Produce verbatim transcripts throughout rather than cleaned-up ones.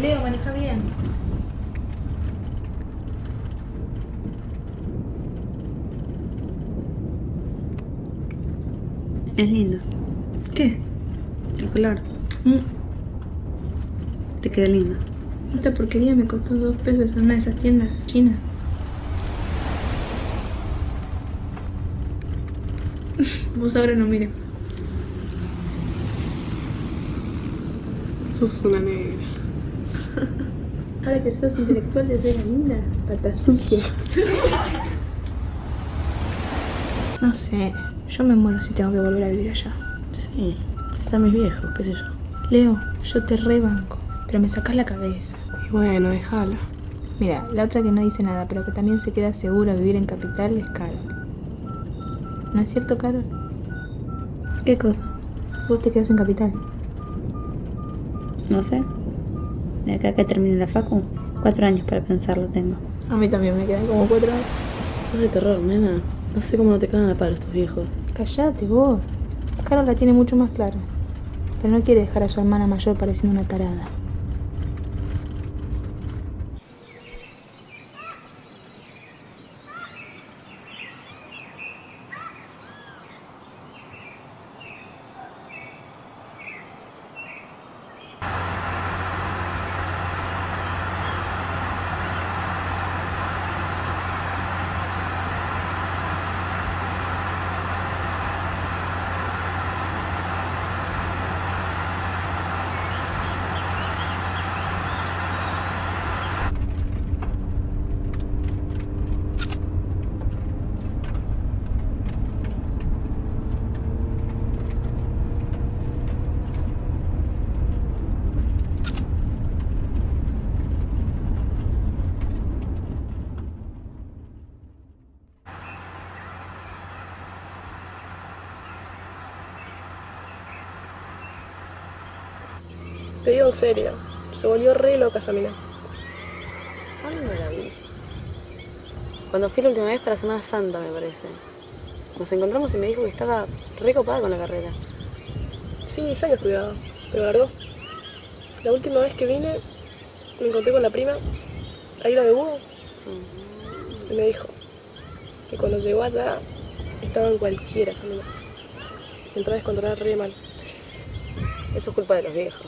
Leo, maneja bien. Es lindo. ¿Qué? El color. Mm. Te queda lindo. Esta porquería me costó dos pesos en una de esas tiendas chinas. Vos ahora no mires. Sos una negra. Ahora que sos intelectual de ser linda, pata sucia. No sé, yo me muero si tengo que volver a vivir allá. Sí, están mis viejos, qué sé yo. Leo, yo te rebanco, pero me sacás la cabeza. Y bueno, déjala. Mira, la otra que no dice nada, pero que también se queda segura vivir en capital es Carol. ¿No es cierto, Carol? ¿Qué cosa? ¿Vos te quedás en capital? No sé. De acá que termine la facu, cuatro años para pensarlo tengo. A mí también me quedan como cuatro años. Sos de terror, nena. No sé cómo no te cagan a palos tus viejos. Callate vos. Carol la tiene mucho más clara. Pero no quiere dejar a su hermana mayor pareciendo una tarada. Te digo en serio, se volvió re loca Samina. ¿Cuándo me la vi? Cuando fui la última vez para Semana Santa, me parece. Nos encontramos y me dijo que estaba re copada con la carrera. Sí, ya que estudiaba, pero largó. La última vez que vine, me encontré con la prima, ahí la de Hugo, y me dijo que cuando llegó allá, estaba en cualquiera Samina. Entró a descontrolar re mal. Eso es culpa de los viejos.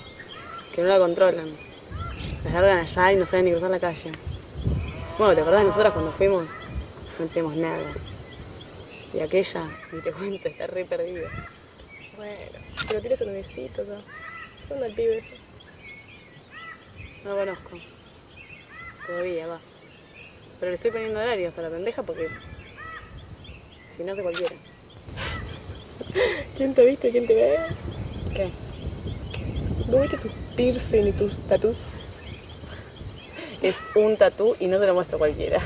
Que no la controlan. Las largan allá y no saben ni cruzar la calle. Bueno, ¿te acordás de nosotras cuando fuimos? No tenemos nada. Y aquella, ni te cuento, está re perdida. Bueno, pero tienes un besito, ¿no? ¿Dónde el pibe ese? No lo conozco. Todavía, va. Pero le estoy poniendo horarios a la pendeja porque... si no, se cualquiera. ¿Quién te viste? ¿Quién te ve? ¿Qué? ¿No viste tus piercing y tus tatús? Es un tatú y no te lo muestro cualquiera.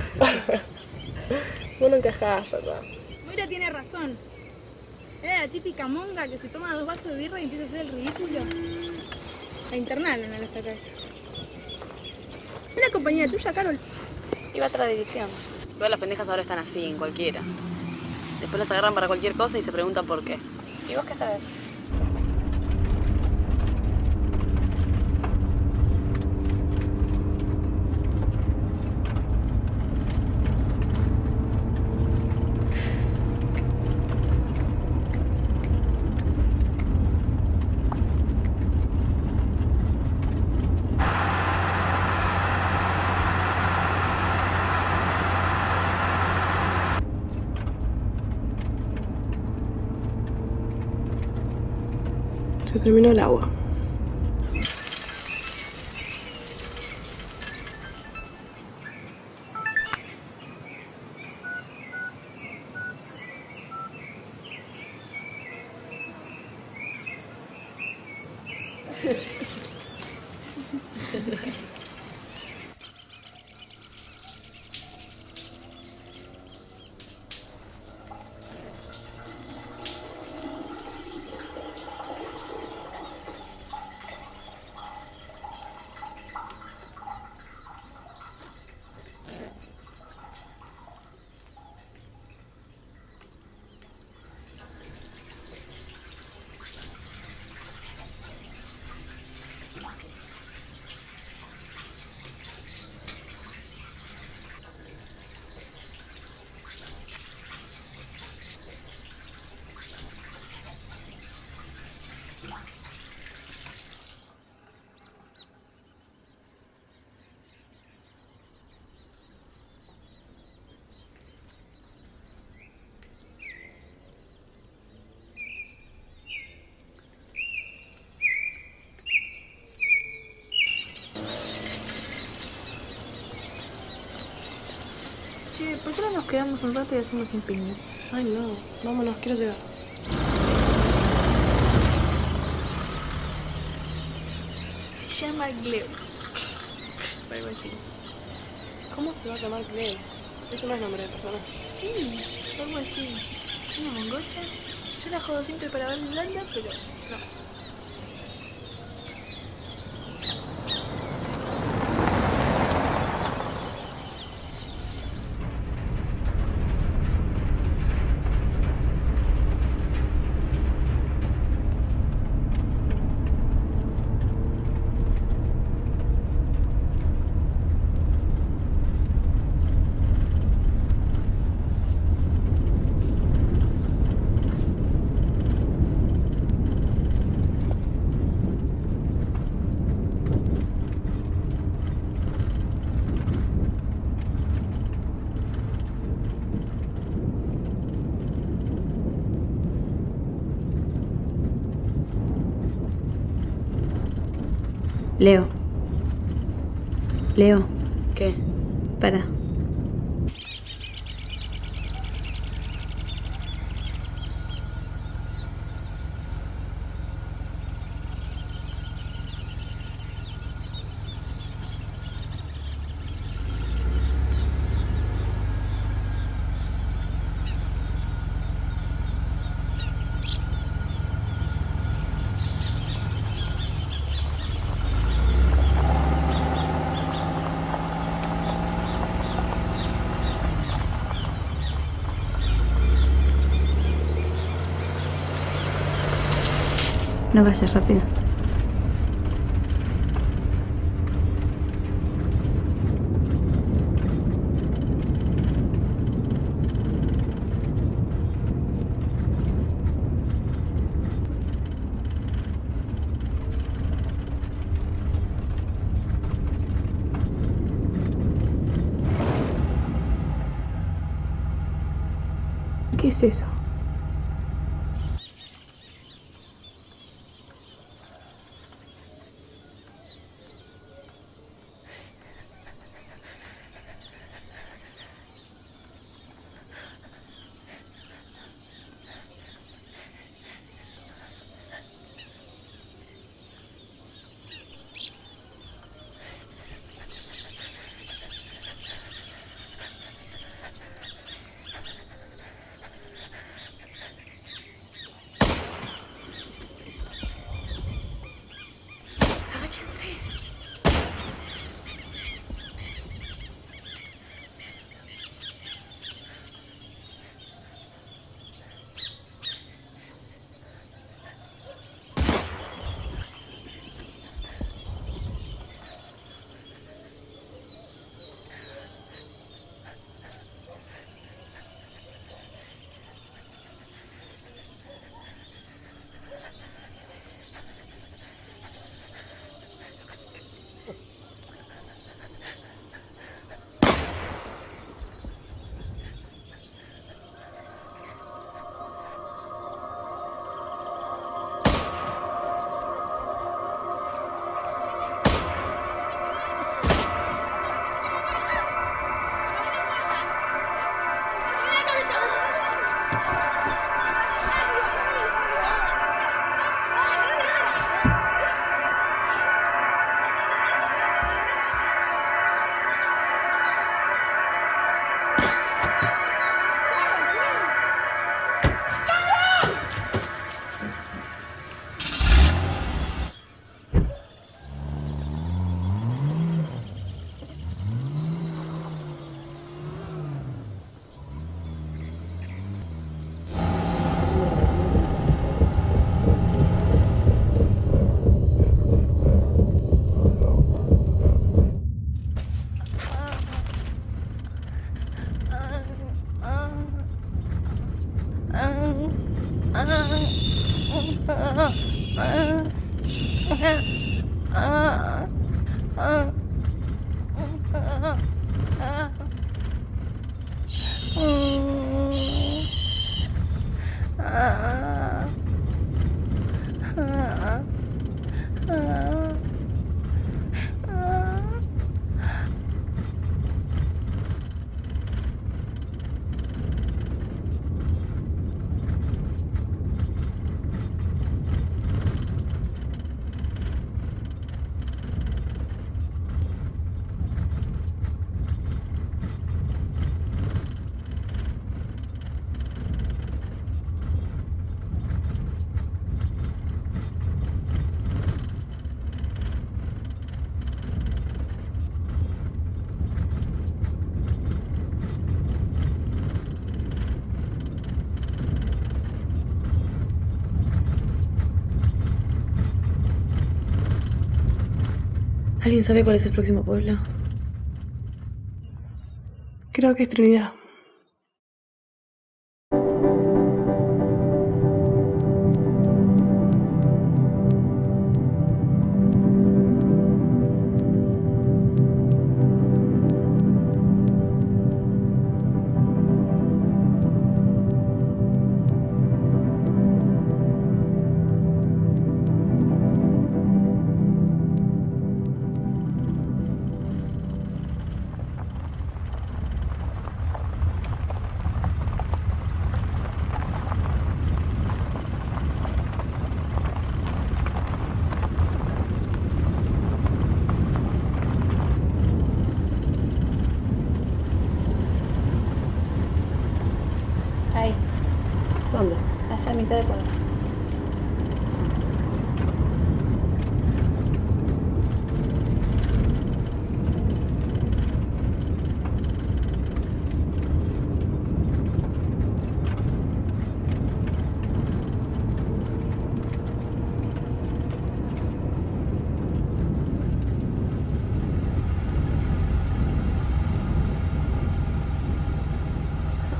Vos no encajás acá. Moira tiene razón. Era la típica monga que se toma dos vasos de birra y empieza a hacer el ridículo. A internarlo en la estaca esa. ¿Era compañía tuya, Carol? Iba a otra división. Todas las pendejas ahora están así, en cualquiera. Después las agarran para cualquier cosa y se preguntan por qué. ¿Y vos qué sabes? Se terminó el agua. ¿Por qué no nos quedamos un rato y hacemos un picnic? Ay, no. Vámonos, quiero llegar. Se llama Gleo. Algo así. ¿Cómo se va a llamar Gleo? Eso no es nombre de persona. Sí, algo así. Es una mongocha. Yo la jodo siempre para ver Blanda, pero no. Leo. Leo. ¿Qué? Para. No vayas rápido. ¿Qué es eso? ¿Alguien sabe cuál es el próximo pueblo? Creo que es Trinidad.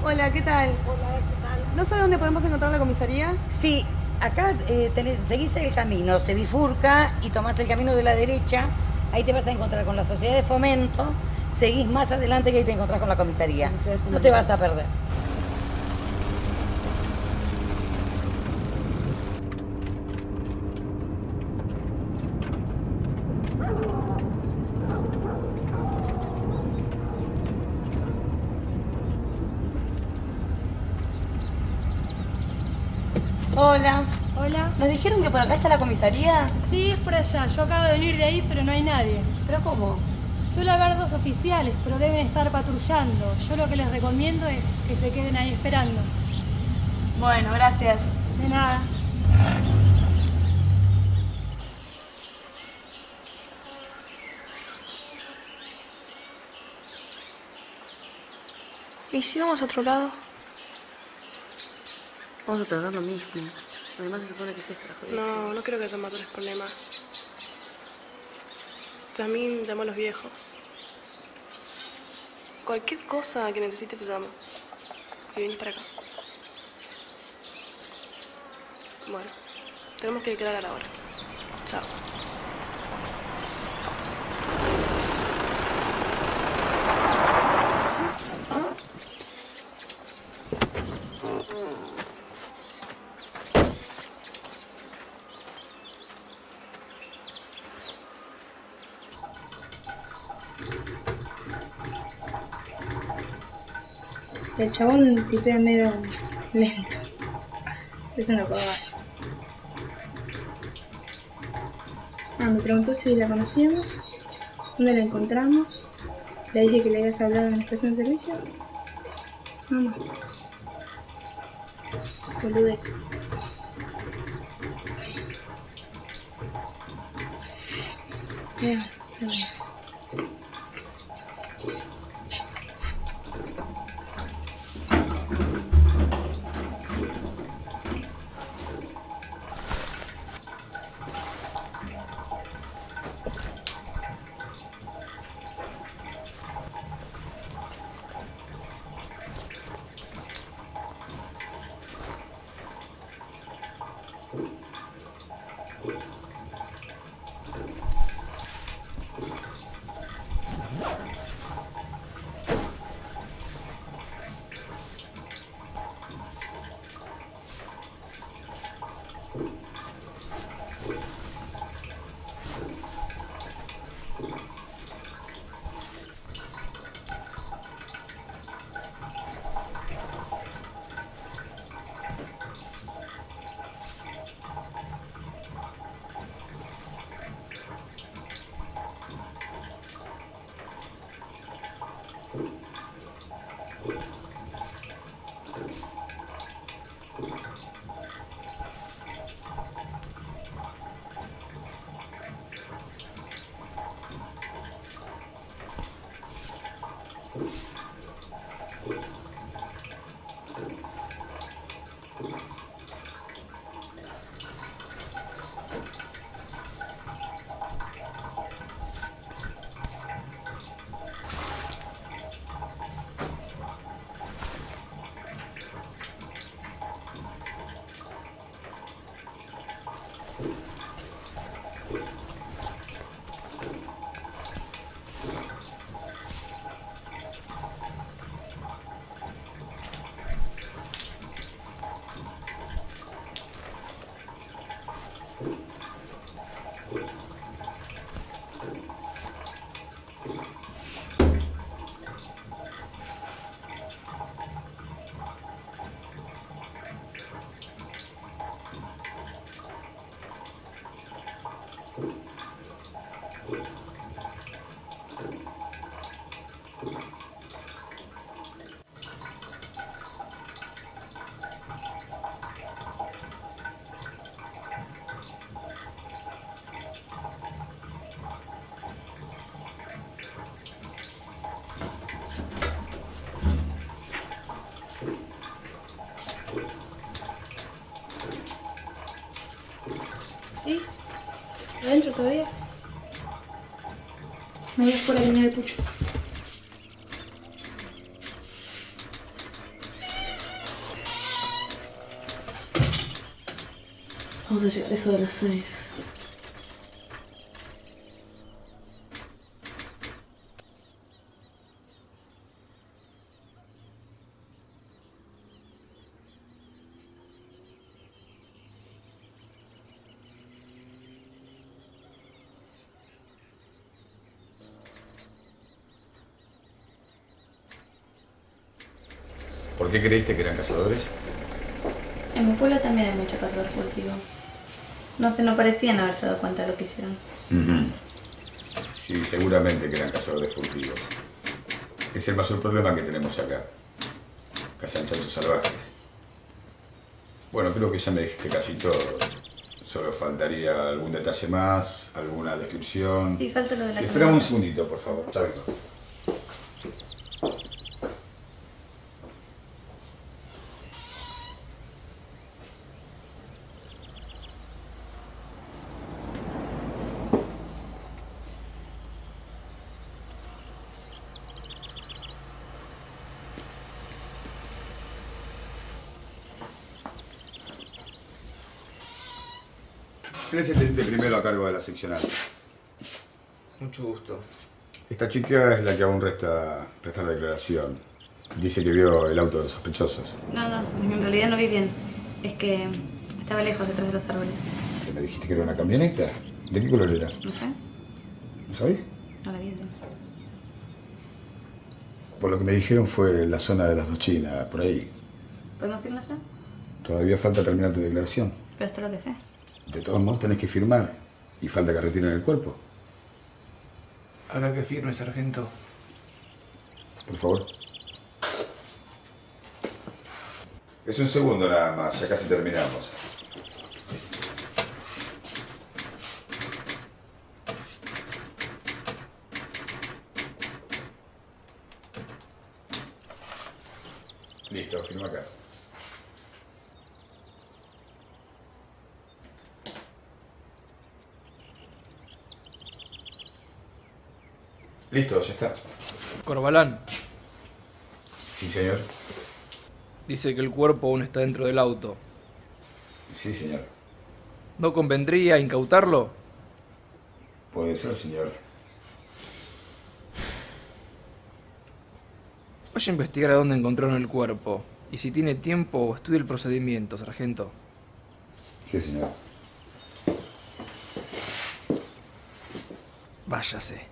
Hola, ¿qué tal? Hola, ¿qué tal? ¿No sabe dónde podemos encontrar la comisaría? Sí, acá eh, tenés, seguís el camino, se bifurca y tomás el camino de la derecha, ahí te vas a encontrar con la Sociedad de Fomento, seguís más adelante que ahí te encontrás con la comisaría. No te vas a perder. Hola. Hola. ¿Nos dijeron que por acá está la comisaría? Sí, es por allá. Yo acabo de venir de ahí, pero no hay nadie. ¿Pero cómo? Suele haber dos oficiales, pero deben estar patrullando. Yo lo que les recomiendo es que se queden ahí esperando. Bueno, gracias. De nada. ¿Y si vamos a otro lado? Vamos a tratar lo mismo. Además se supone que es extra. No, no creo que haya mayores problemas. Yasmín llamó a los viejos. Cualquier cosa que necesites te llamo. Y venís para acá. Bueno, tenemos que declarar ahora. Chao. El chabón tipea medio lento. Eso no puedo ver. Ah, me preguntó si la conocíamos, dónde la encontramos. Le dije que le habías hablado en la estación de servicio. No, no. Boludez. Mira, mira. ¿Adentro todavía? Me voy afuera a mirar el pucho. Vamos a llegar a eso de las seis. ¿Por qué creíste que eran cazadores? En mi pueblo también hay mucho cazador furtivo. No sé, no parecían haberse dado cuenta de lo que hicieron. Uh-huh. Sí, seguramente que eran cazadores furtivos. Es el mayor problema que tenemos acá. Cazan chanchos salvajes. Bueno, creo que ya me dijiste casi todo. Solo faltaría algún detalle más, alguna descripción. Sí, falta lo de la sí, espera un segundito, por favor. Ya vengo. ¿Quién es el teniente primero a cargo de la seccional? Mucho gusto. Esta chica es la que aún resta, resta la declaración. Dice que vio el auto de los sospechosos. No, no, en realidad no vi bien. Es que estaba lejos, detrás de los árboles. ¿Te me dijiste que era una camioneta? ¿De qué color era? No sé. ¿No sabés? No la vi. Por lo que me dijeron fue la zona de las Dos Chinas, por ahí. ¿Podemos irnos ya? Todavía falta terminar tu declaración. Pero esto es lo que sé. De todos modos tenés que firmar, y falta que retiren el cuerpo. Haga que firme, sargento. Por favor. Es un segundo nada más, ya casi terminamos. Listo, firma acá. Listo, ya está. Corbalán. Sí, señor. Dice que el cuerpo aún está dentro del auto. Sí, señor. ¿No convendría incautarlo? Puede ser, señor. Voy a investigar a dónde encontraron el cuerpo. Y si tiene tiempo, estudie el procedimiento, sargento. Sí, señor. Váyase.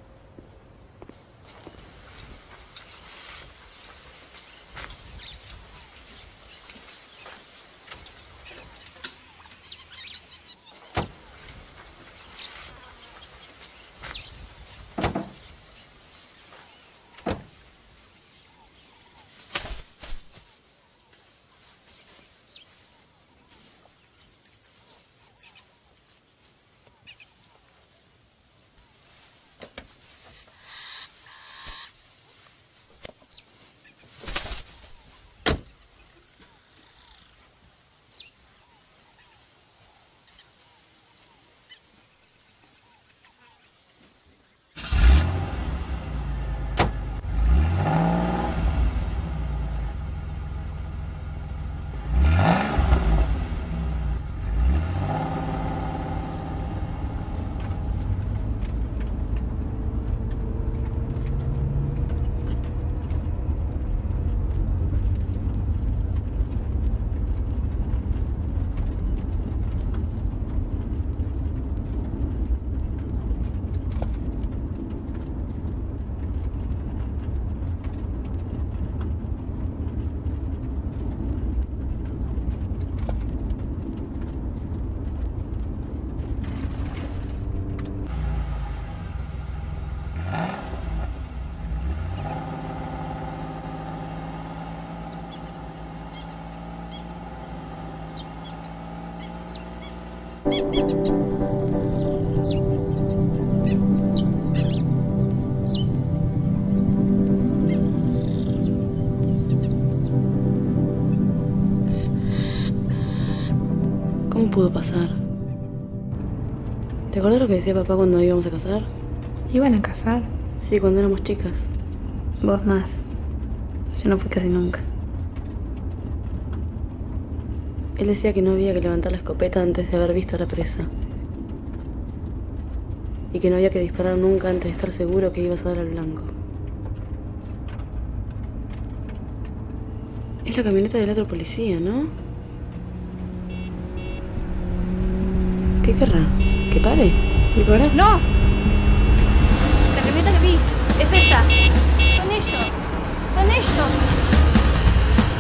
¿Cómo pudo pasar? ¿Te acordás lo que decía papá cuando íbamos a casar? ¿Iban a casar? Sí, cuando éramos chicas. Vos más. Yo no fui casi nunca. Él decía que no había que levantar la escopeta antes de haber visto a la presa. Y que no había que disparar nunca antes de estar seguro que ibas a dar al blanco. Es la camioneta del otro policía, ¿no? ¿Qué querrá? ¿Que pare? ¿Me cobra? ¡No! La camioneta que vi es esta. Son ellos. Son ellos.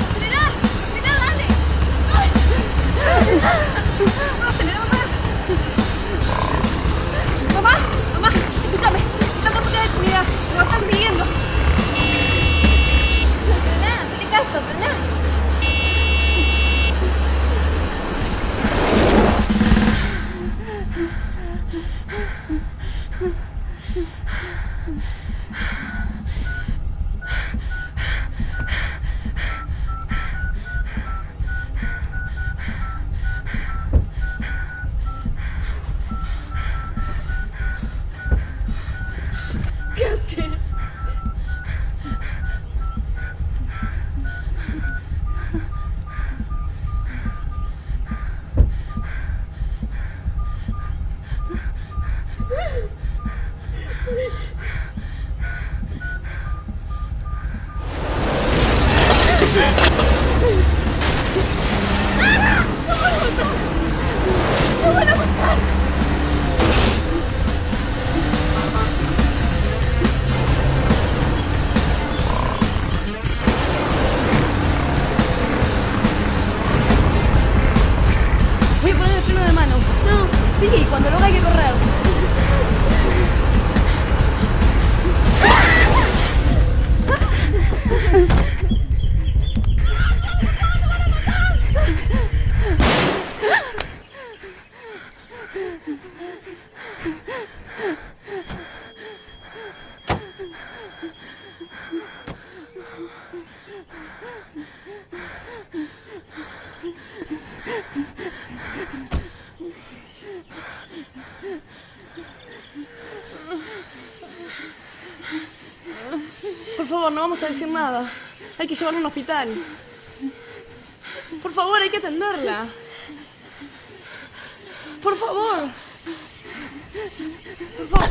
¡Acelerá! ¡Acelerá! ¡Dale! ¡Ay! Por favor, no vamos a decir nada. Hay que llevarla a un hospital. Por favor, hay que atenderla. Por favor. Por favor.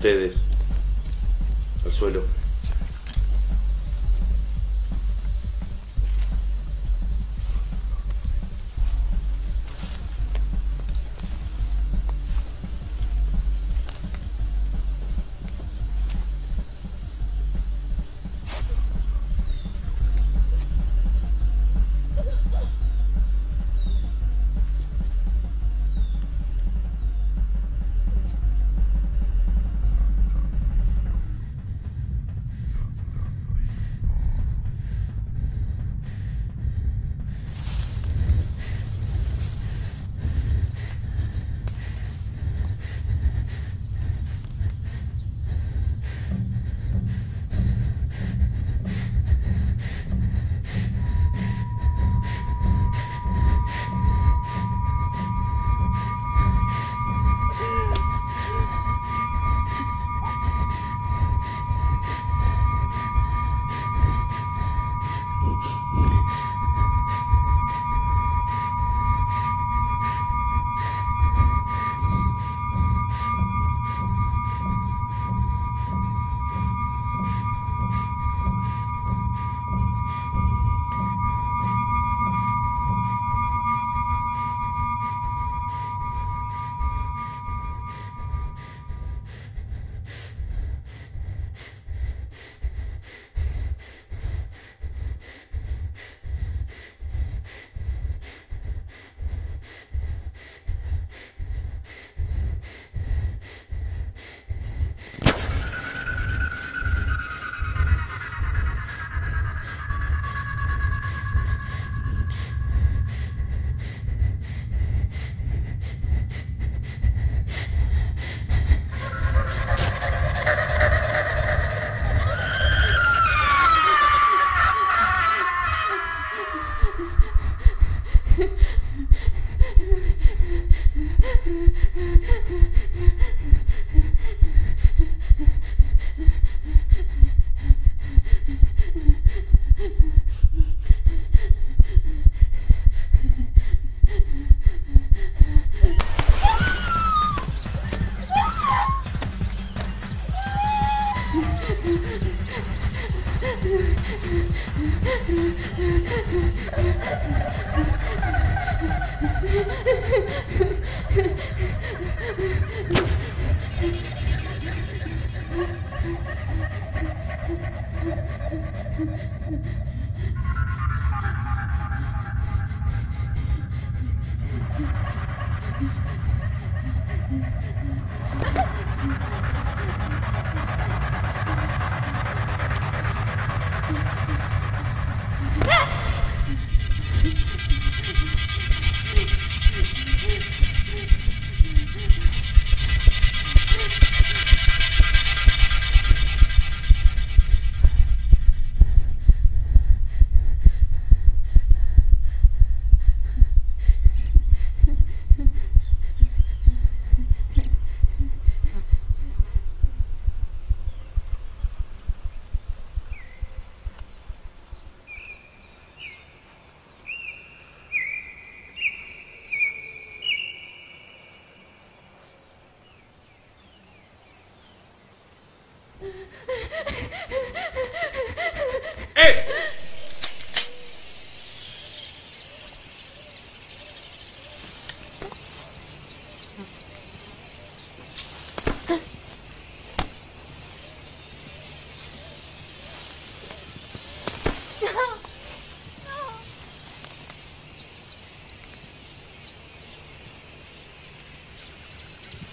Ustedes, al suelo.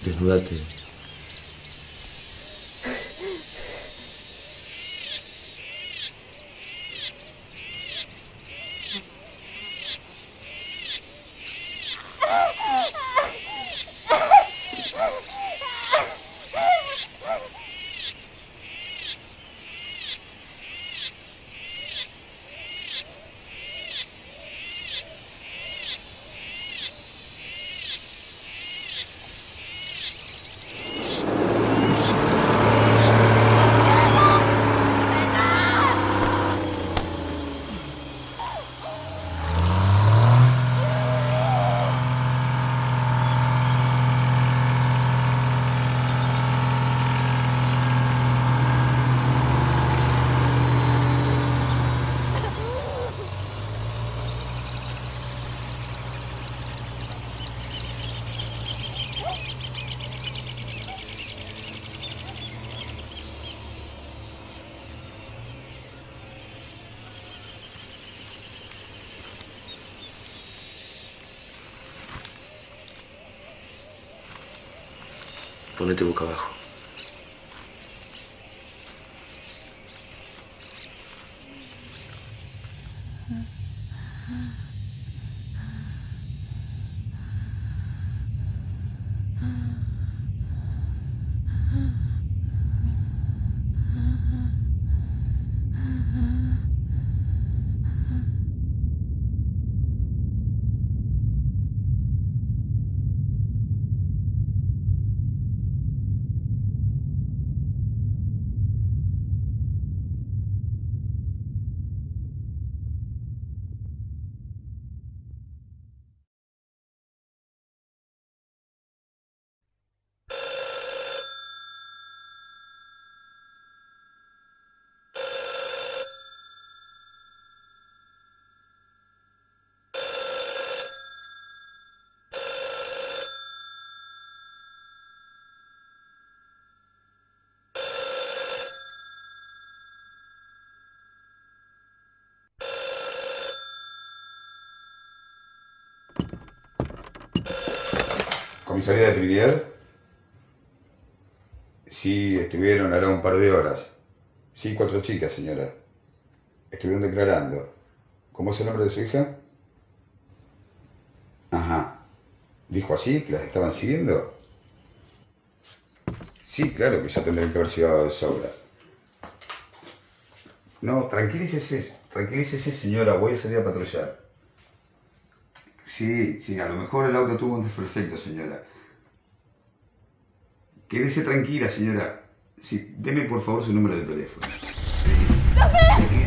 Desnúdate. Ponete boca abajo. Comisaría de Trinidad, sí estuvieron ahora un par de horas. Sí, cuatro chicas, señora. Estuvieron declarando. ¿Cómo es el nombre de su hija? Ajá. ¿Dijo así que las estaban siguiendo? Sí, claro que ya tendrían que haber sido de sobra. No, tranquilícese, tranquilícese, señora. Voy a salir a patrullar. Sí, sí, a lo mejor el auto tuvo un desperfecto, señora. Quédese tranquila, señora. Sí, deme por favor su número de teléfono. ¡Tafé! ¡Tafé! ¡Tafé!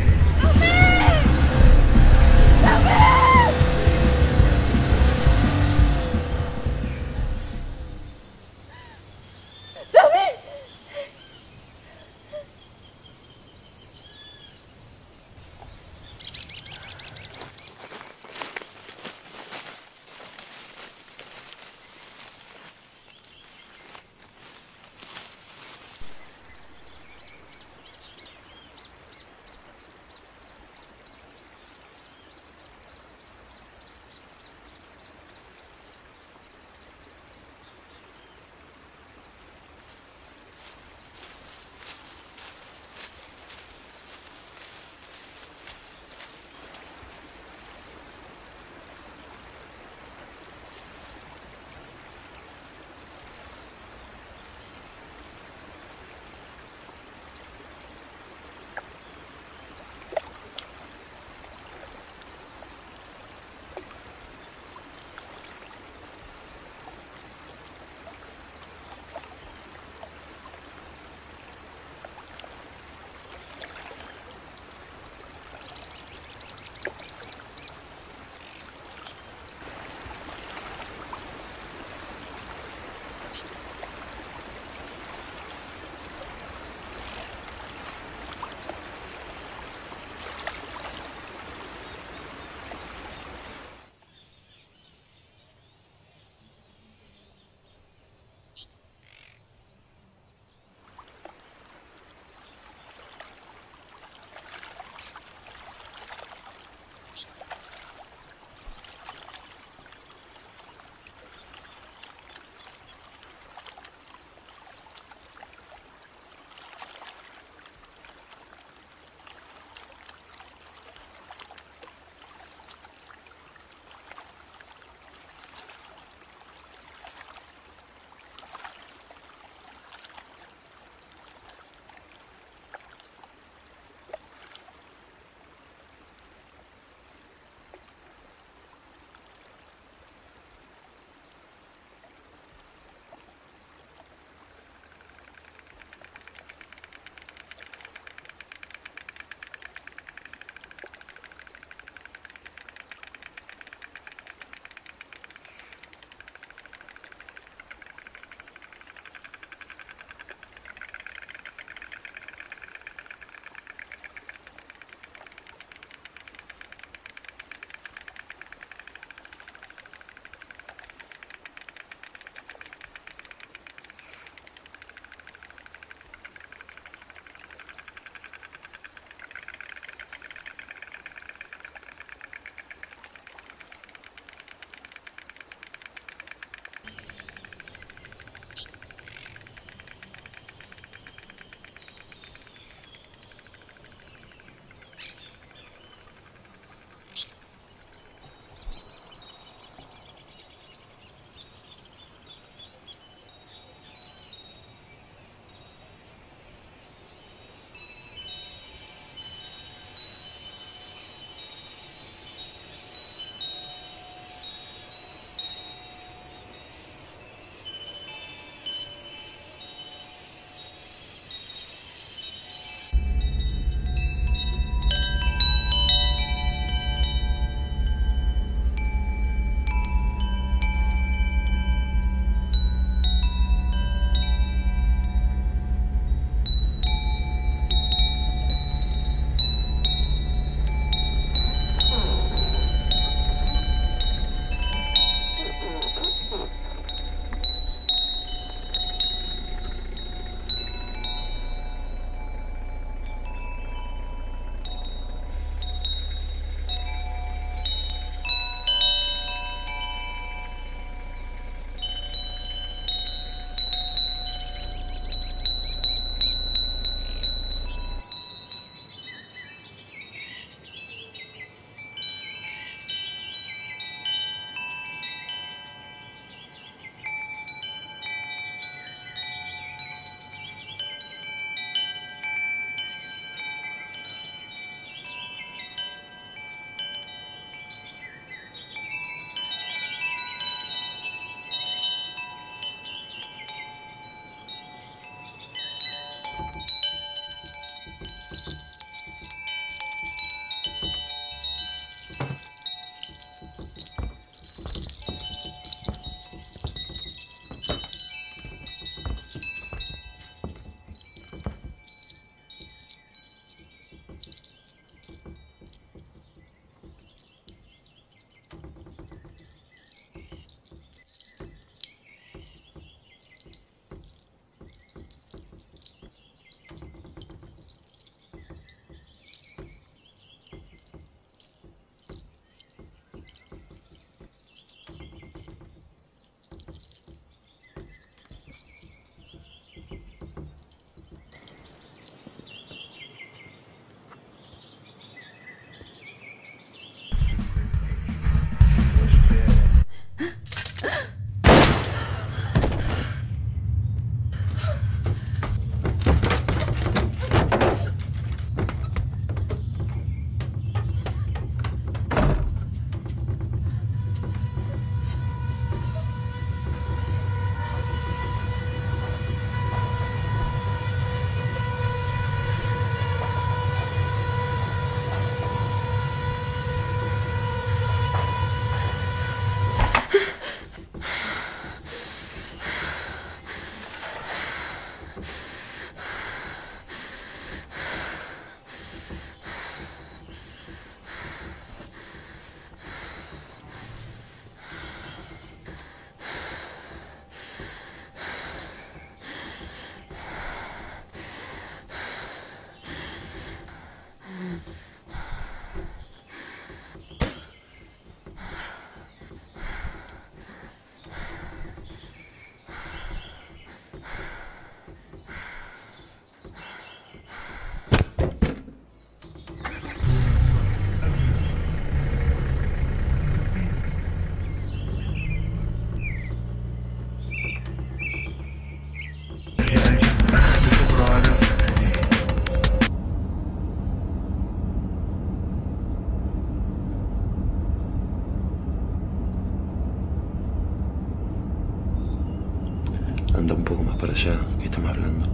poco más para allá. ¿Qué estamos hablando?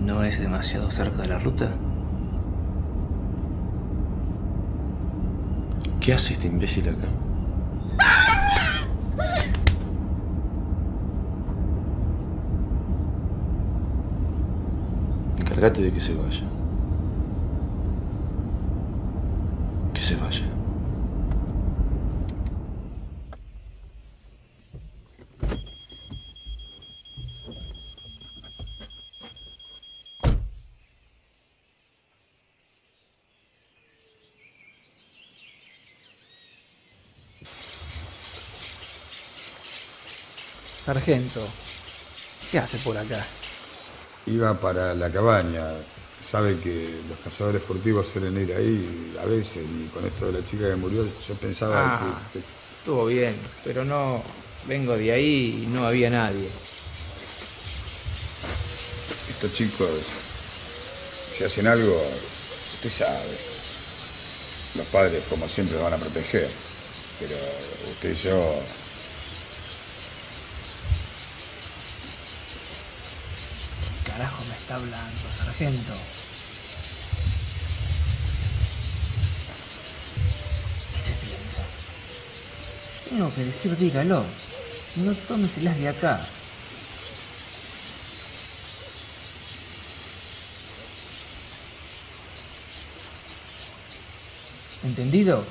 ¿No es demasiado cerca de la ruta? ¿Qué hace este imbécil acá? Encárgate de que se vaya. Que se vaya. Sargento, ¿qué hace por acá? Iba para la cabaña. Sabe que los cazadores furtivos suelen ir ahí a veces, y con esto de la chica que murió yo pensaba... Ah, que, que... estuvo bien, pero no... Vengo de ahí y no había nadie. Estos chicos, si hacen algo, usted sabe. Los padres, como siempre, van a proteger. Pero usted y yo... Carajo me está hablando, sargento. ¿Qué se piensa? Tengo que decir, dígalo. No tómeselas de acá. ¿Entendido?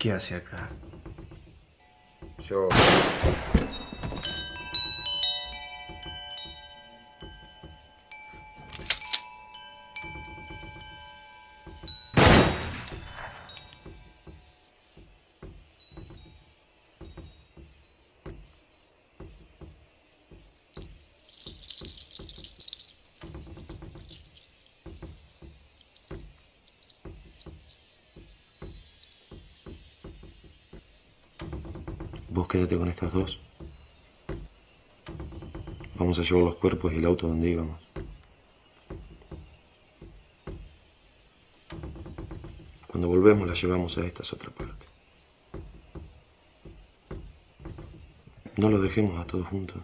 ¿Qué hace acá? Yo... Vos quédate con estas dos. Vamos a llevar los cuerpos y el auto donde íbamos. Cuando volvemos las llevamos a esta otra parte. No los dejemos a todos juntos.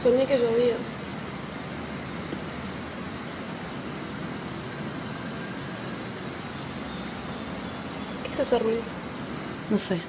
Soñé que llovía. ¿Qué es ese ruido? No sé.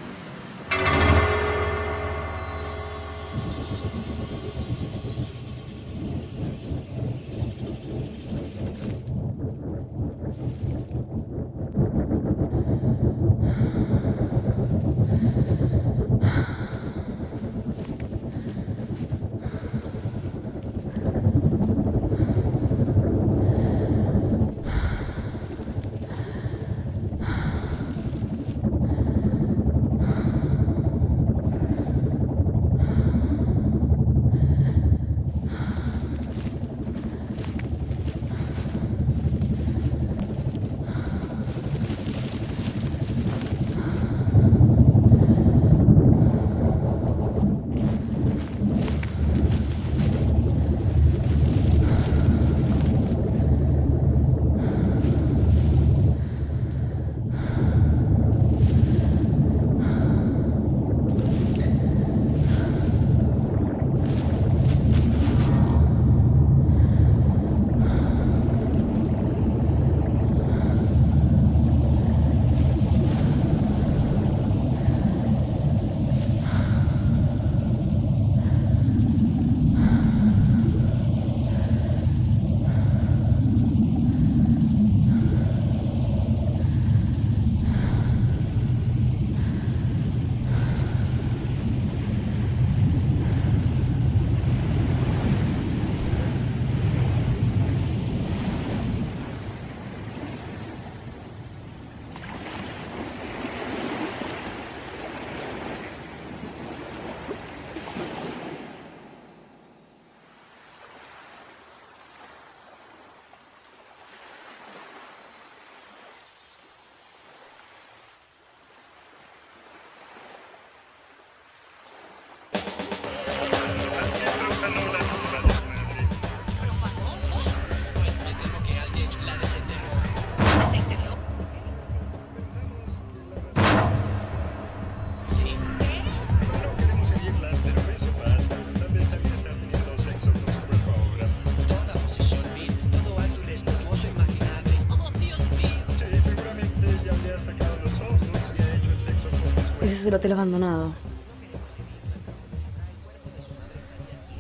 Es el hotel abandonado.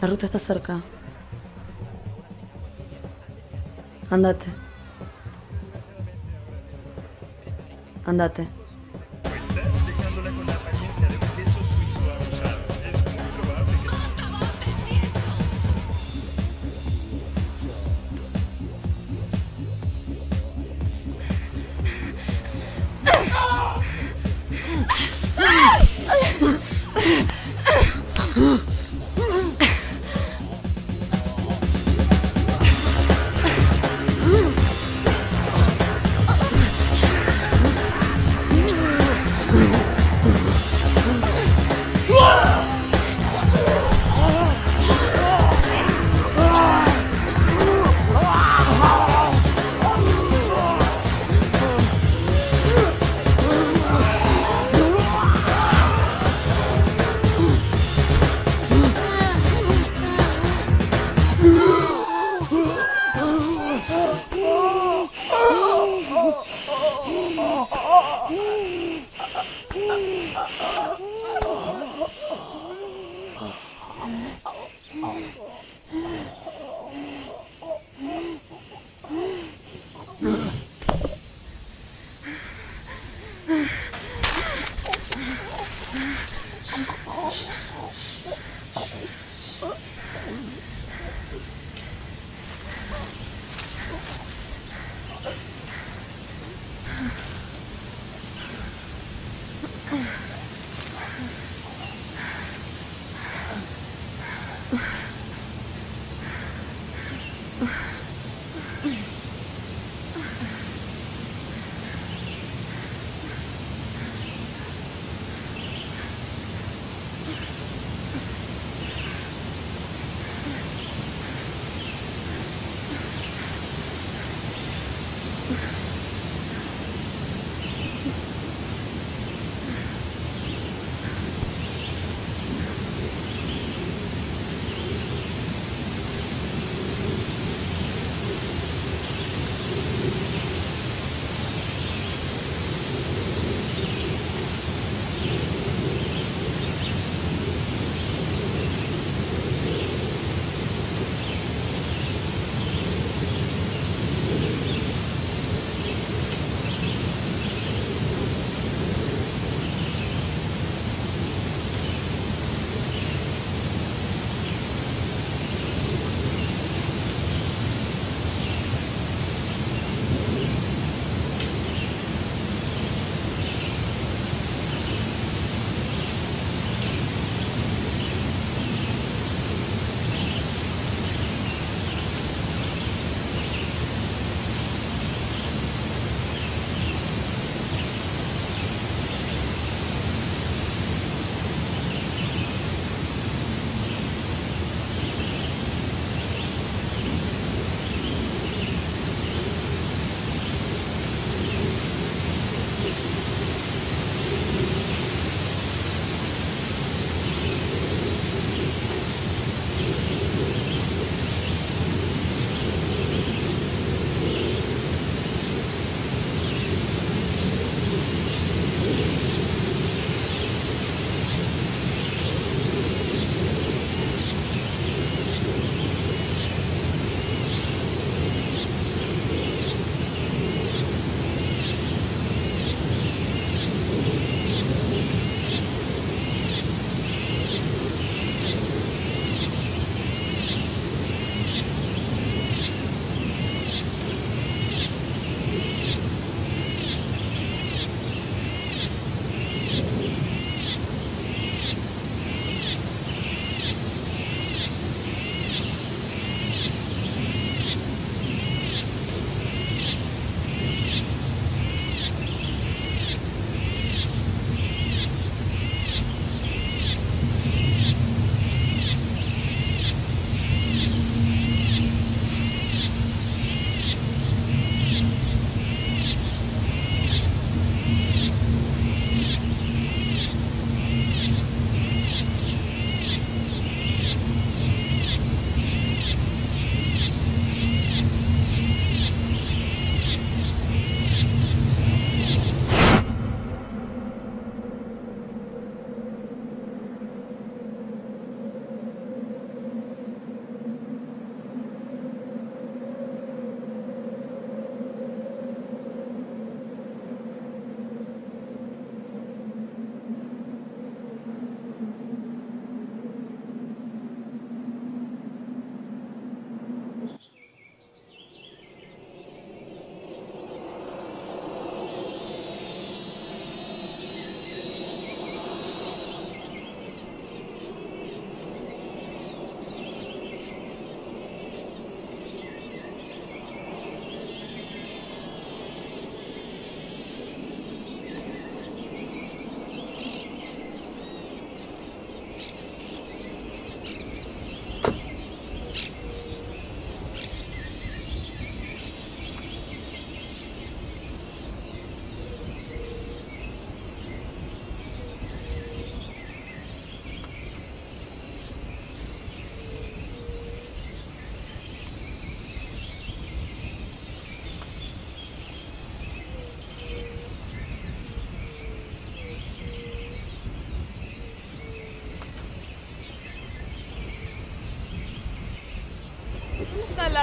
La ruta está cerca. Andate. andate.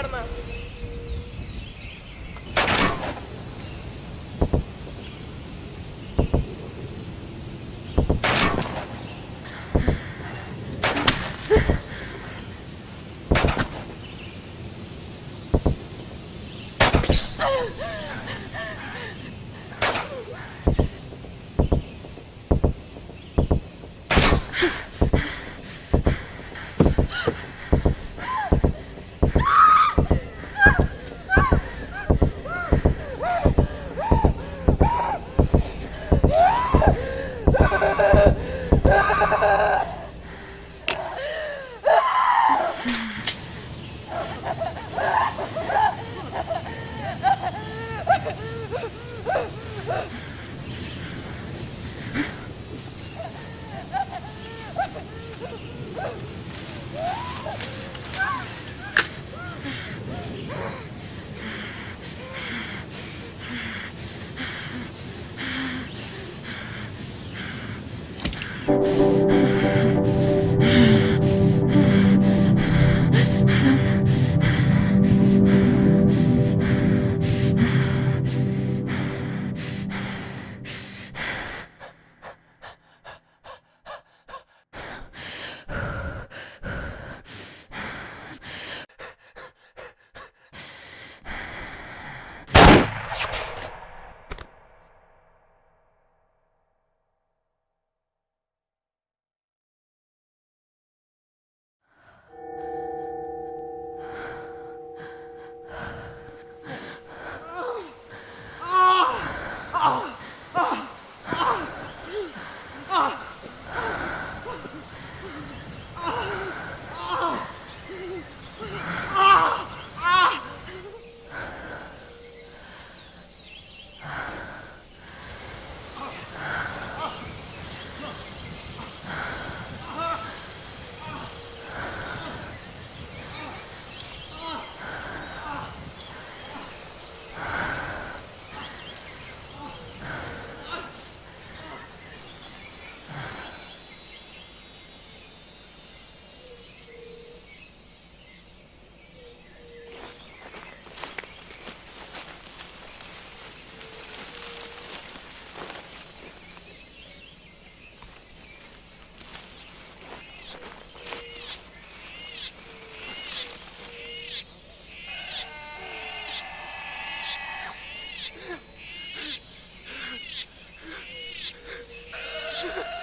arma. Shut